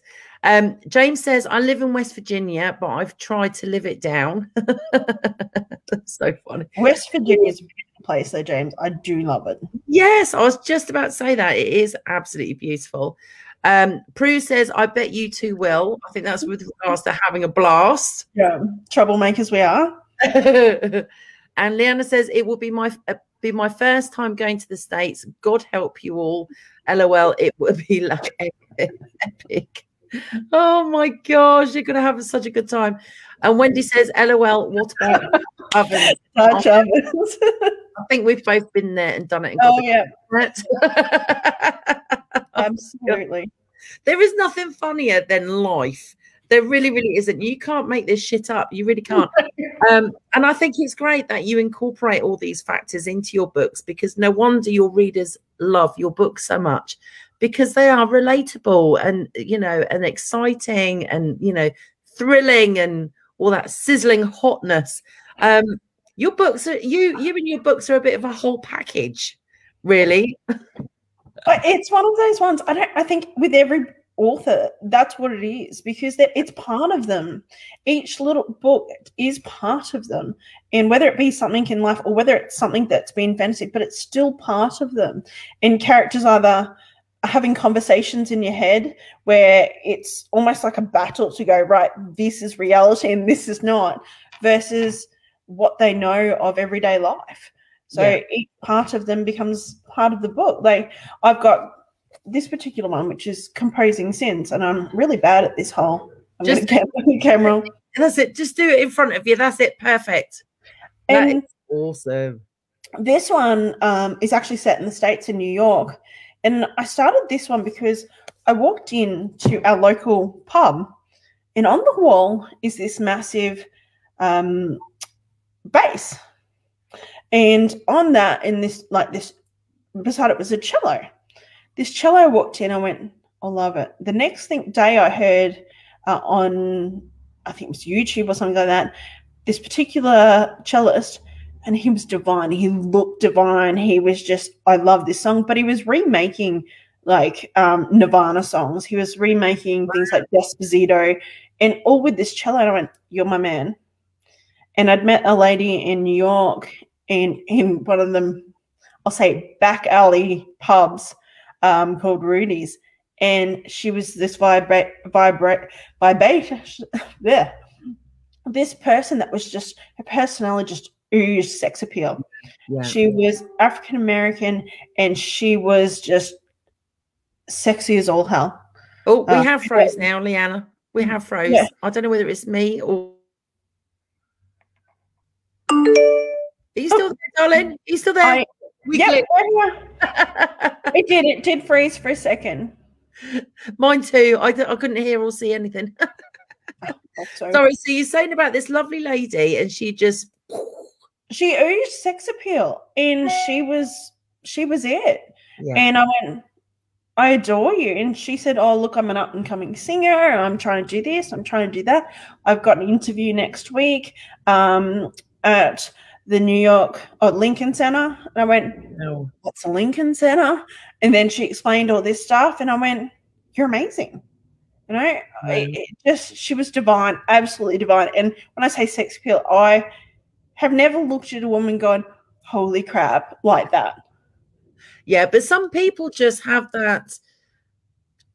James says, I live in West Virginia, but I've tried to live it down. That's so funny. West Virginia is a beautiful place though, James. I do love it. Yes, I was just about to say that. It is absolutely beautiful. Prue says, I bet you two will. I think that's with regards to having a blast. Yeah, troublemakers we are. And Leanna says, it will be my first time going to the States. God help you all. LOL, it would be like epic. Oh my gosh, you're going to have such a good time. And Wendy says, LOL, what about ovens? I think we've both been there and done it. And oh, yeah. Absolutely. There is nothing funnier than life. There really, really isn't. You can't make this shit up. You really can't. And I think it's great that you incorporate all these factors into your books, because no wonder your readers love your books so much, because they are relatable and, you know, and exciting and, you know, thrilling and all that sizzling hotness. Your books are, you and your books are a bit of a whole package, really. But it's one of those ones. I think with every author, that's what it is, because it's part of them. Each little book is part of them, and whether it be something in life or whether it's something that's been fantasy, but it's still part of them. And characters either having conversations in your head where it's almost like a battle to go, right, this is reality and this is not, versus what they know of everyday life. So yeah, each part of them becomes part of the book. Like, I've got this particular one, which is Composing Sins, and I'm really bad at this whole. I'm just get the camera. That's it. Just do it in front of you. That's it. Perfect. And that is awesome. This one is actually set in the States, in New York, and I started this one because I walked in to our local pub, and on the wall is this massive bass, and on that, in this, like this, beside it was a cello. This cello walked in, I went, I love it. The next day I heard on, I think it was YouTube or something like that, this particular cellist, and he was divine. He looked divine. He was just, I love this song. But he was remaking, like, Nirvana songs. He was remaking things like Despacito, and all with this cello. And I went, you're my man. And I'd met a lady in New York, and in one of them, I'll say, back alley pubs, called Rudy's, and she was this yeah, this person that was just, her personality just oozed sex appeal. Yeah. She was African American, and she was just sexy as all hell. Oh, we have froze now, Leanna. We have froze. Yeah. I don't know whether it's me or. Are you still there, darling? Are you still there? Yeah, it did freeze for a second. Mine too. I couldn't hear or see anything. Sorry. So you're saying about this lovely lady, and she just, she oozed sex appeal, and she was it. Yeah. And I went, I adore you. And she said, oh look, I'm an up and coming singer, I'm trying to do this, I'm trying to do that, I've got an interview next week at the New York Lincoln Center. And I went, no, what's a Lincoln Center? And then she explained all this stuff, and I went, you're amazing. You know, she was divine, absolutely divine. And when I say sex appeal, I have never looked at a woman going, holy crap, like that. Yeah, but some people just have that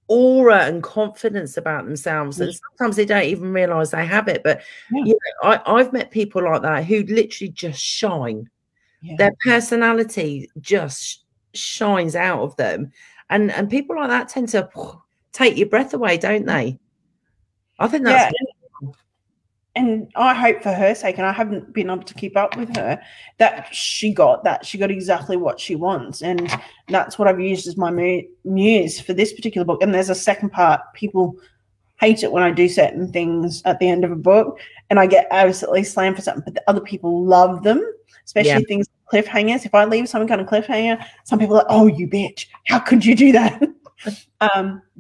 aura and confidence about themselves, and sometimes they don't even realize they have it. But yeah, you know, I've met people like that who literally just shine. Yeah. Their personality just shines out of them, and people like that tend to take your breath away, don't they? I think that's, yeah. And I hope for her sake, and I haven't been able to keep up with her, that she got exactly what she wants. And that's what I've used as my muse for this particular book. And there's a second part. People hate it when I do certain things at the end of a book, and I get absolutely slammed for something, but the other people love them, especially things like cliffhangers. If I leave some kind of cliffhanger, some people are like, oh, you bitch, how could you do that?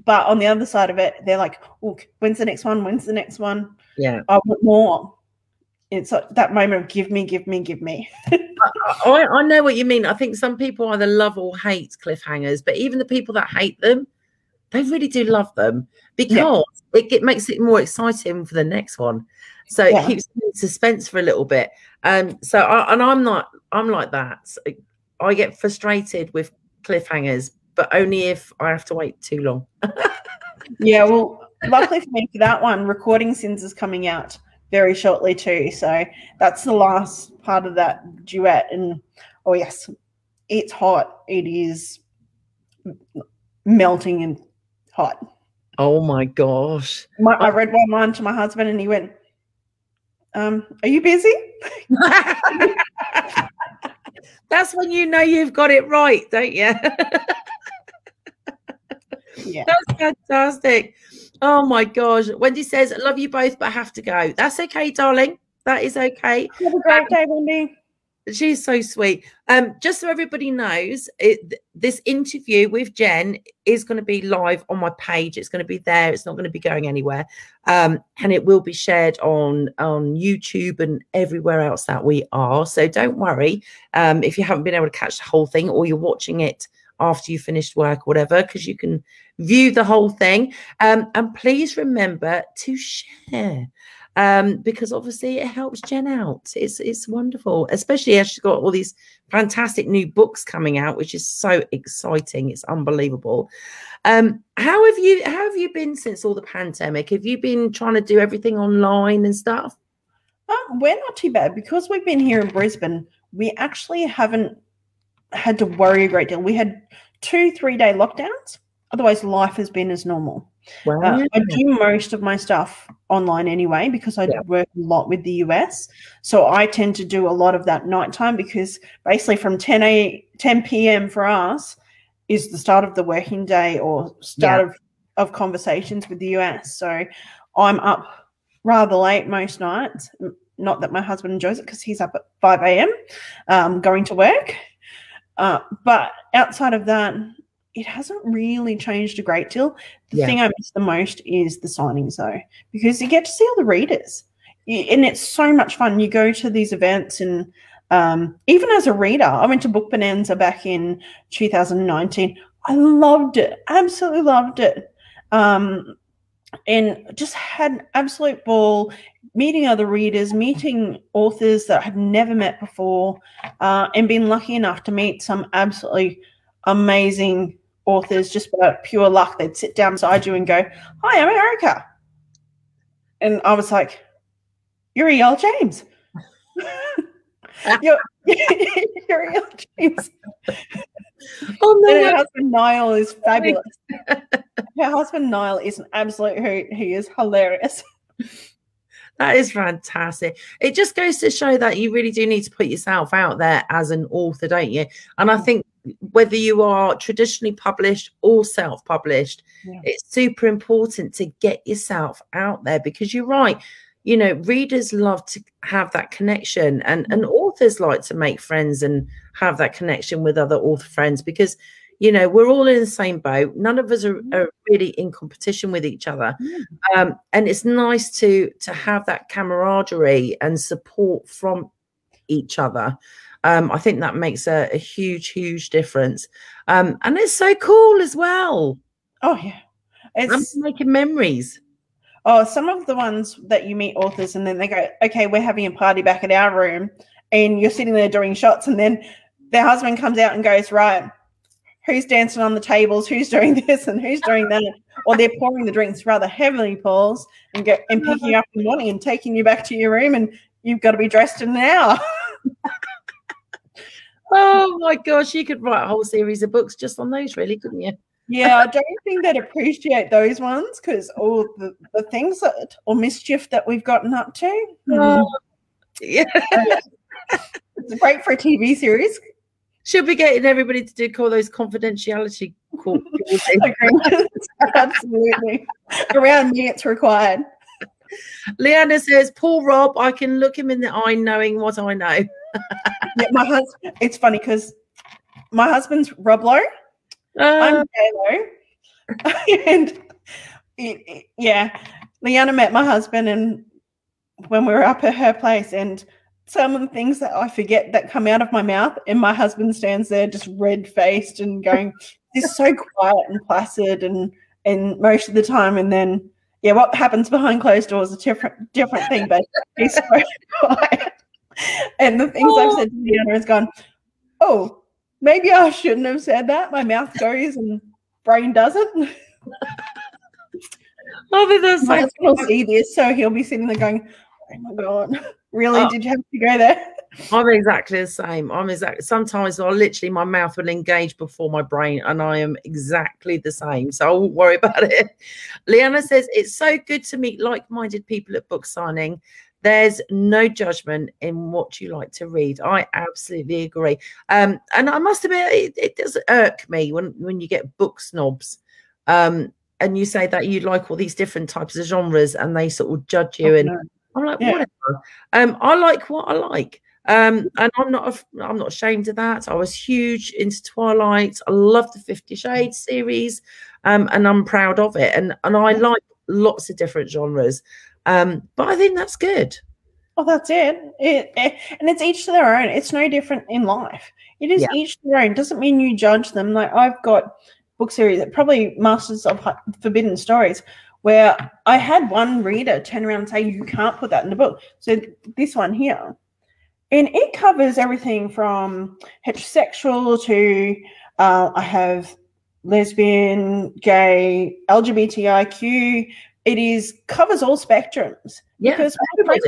But on the other side of it, they're like, oh, when's the next one? When's the next one? Yeah, I want more. It's like that moment of give me, give me, give me. I know what you mean. I think some people either love or hate cliffhangers, but even the people that hate them, they really do love them, because it makes it more exciting for the next one. So it keeps me in suspense for a little bit. So I'm like that. I get frustrated with cliffhangers, but only if I have to wait too long. Yeah, well, luckily for me for that one, Recording Sins is coming out very shortly too. So that's the last part of that duet. And, oh, yes, it's hot. It is melting and hot. Oh, my gosh. I read one to my husband and he went, are you busy? That's when you know you've got it right, don't you? Yeah. That's fantastic. Oh, my gosh. Wendy says, I love you both, but I have to go. That's okay, darling. That is okay. Have a great day, Wendy. She's so sweet. Just so everybody knows, this interview with Jen is going to be live on my page. It's going to be there. It's not going to be going anywhere. And it will be shared on YouTube and everywhere else that we are. So don't worry if you haven't been able to catch the whole thing, or you're watching it after you finished work or whatever, because you can view the whole thing. And please remember to share. Because obviously it helps Jen out. It's wonderful, especially as she's got all these fantastic new books coming out, which is so exciting. It's unbelievable. How have you been since all the pandemic? Have you been trying to do everything online and stuff? We're not too bad because we've been here in Brisbane. We actually haven't had to worry a great deal. We had 2 3-day lockdowns. Otherwise, life has been as normal. Wow. I do most of my stuff online anyway because I work a lot with the US. So I tend to do a lot of that nighttime, because basically from 10 p.m. for us is the start of the working day or start of conversations with the US. So I'm up rather late most nights. Not that my husband enjoys it because he's up at 5 a.m. Going to work. But outside of that, it hasn't really changed a great deal. The thing I miss the most is the signings, though, because you get to see all the readers, and it's so much fun. You go to these events, and even as a reader, I went to Book Bonanza back in 2019. I loved it, absolutely loved it, and just had an absolute ball meeting other readers, meeting authors that I had never met before, and been lucky enough to meet some absolutely amazing authors just by pure luck. They'd sit down beside you and go, "Hi, I'm Erica," and I was like, "You're E. L. James." You're E. L. James. Oh no! And her husband Niall is fabulous. Her husband Niall is an absolute hoot. He is hilarious. That is fantastic. It just goes to show that you really do need to put yourself out there as an author, don't you? And I think whether you are traditionally published or self-published, it's super important to get yourself out there, because you're right. You know, readers love to have that connection, and authors like to make friends and have that connection with other author friends, because, you know, we're all in the same boat. None of us are really in competition with each other. And it's nice to have that camaraderie and support from each other. I think that makes a huge, huge difference. And it's so cool as well. Oh, yeah. I'm making memories. Oh, some of the ones that you meet authors and then they go, "Okay, we're having a party back at our room," and you're sitting there doing shots, and then their husband comes out and goes, "Right, who's dancing on the tables, who's doing this and who's doing that?" Or they're pouring the drinks rather heavily, Pauls, and picking you up in the morning and taking you back to your room, and you've got to be dressed in an hour. Oh, my gosh, you could write a whole series of books just on those, really, couldn't you? Yeah, I don't think they'd appreciate those ones, because all the things or mischief that we've gotten up to. Yeah. It's great for a TV series. She'll be getting everybody to call those confidentiality calls. Absolutely. Around me, it's required. Leanna says, "Poor Rob, I can look him in the eye knowing what I know." Yeah, my husband. It's funny because my husband's Rob Lowe. I'm J-Lo. And Leanna met my husband, and when we were up at her place, and some of the things that I forget that come out of my mouth, and my husband stands there just red-faced and going, "This so quiet and placid," and most of the time, and then what happens behind closed doors is a different thing, but he's so quiet. And the things I've said to Leanna has gone, "Oh, Maybe I shouldn't have said that. My mouth goes and brain doesn't. Oh, but that's like, will see this, so he'll be sitting there going, "Oh my god, really? Oh, did you have to go there?" I'm exactly the same. Sometimes I literally, my mouth will engage before my brain, and I am exactly the same. So I won't worry about it. Leanna says it's so good to meet like-minded people at book signing. There's no judgment in what you like to read. I absolutely agree. And I must admit, it does irk me when you get book snobs. And you say that you like all these different types of genres and they sort of judge you. And I'm like, yeah, whatever. I like what I like. And I'm not ashamed of that. I was huge into Twilight. I love the 50 Shades series. And I'm proud of it. And I like lots of different genres. But I think that's good. Oh, that's it. And it's each to their own. It's no different in life. It is each to their own. Doesn't mean you judge them. Like, I've got book series, probably Masters of Forbidden Stories, where I had one reader turn around and say, "You can't put that in the book." So this one here, and it covers everything from heterosexual to I have lesbian, gay, LGBTIQ. It covers all spectrums. Yeah, because my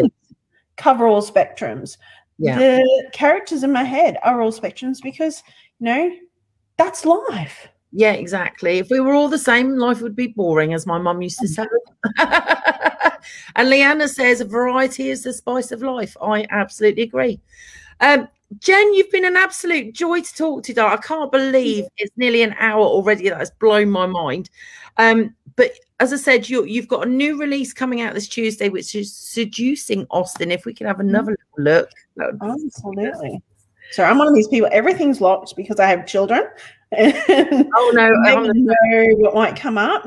cover all spectrums. Yeah. The characters in my head are all spectrums because, you know, that's life. Yeah, exactly. If we were all the same, life would be boring, as my mum used to say. And Leanna says, variety is the spice of life. I absolutely agree. Jen, you've been an absolute joy to talk to today. I can't believe it's nearly an hour already. That's blown my mind. But as I said, you've got a new release coming out this Tuesday, which is Seducing Austin. If we can have another little look. That would absolutely. So I'm one of these people. Everything's locked because I have children. Oh no, I don't know what might come up.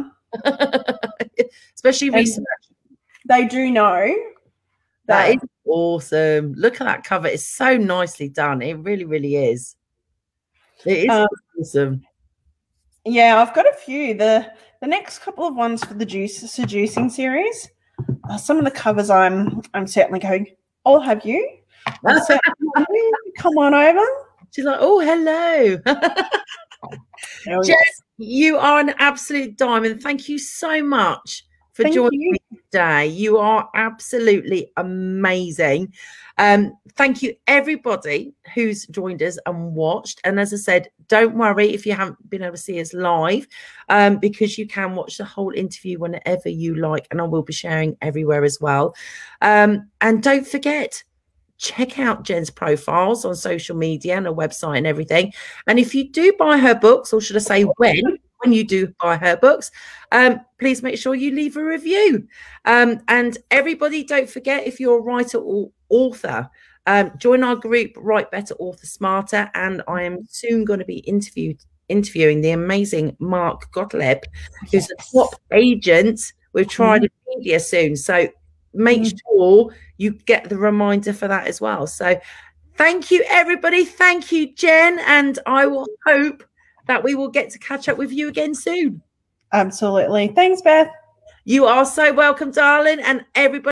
Especially recently. They do know. That is awesome. Look at that cover. It's so nicely done. It really, really is. It is awesome. Yeah, I've got a few. The next couple of ones for the Seducing series. Some of the covers I'm certainly going, "I'll have you. Come on over." She's like, "Oh, hello." Oh, yes. Jess, you are an absolute diamond. Thank you so much for joining me today. You are absolutely amazing. Thank you, everybody who's joined us and watched. And as I said, don't worry if you haven't been able to see us live, because you can watch the whole interview whenever you like, and I will be sharing everywhere as well. And don't forget, check out Jen's profiles on social media and her website and everything. And if you do buy her books, or should I say when you do buy her books, please make sure you leave a review. And everybody, don't forget, if you're a writer or author, join our group, Write Better Author Smarter. And I am soon going to be interviewing the amazing Mark Gottlieb, who's a top agent. We've tried in media soon. So make sure you get the reminder for that as well. So thank you, everybody. Thank you, Jen. And I will hope that we will get to catch up with you again soon. Absolutely. Thanks, Beth. You are so welcome, darling. And everybody.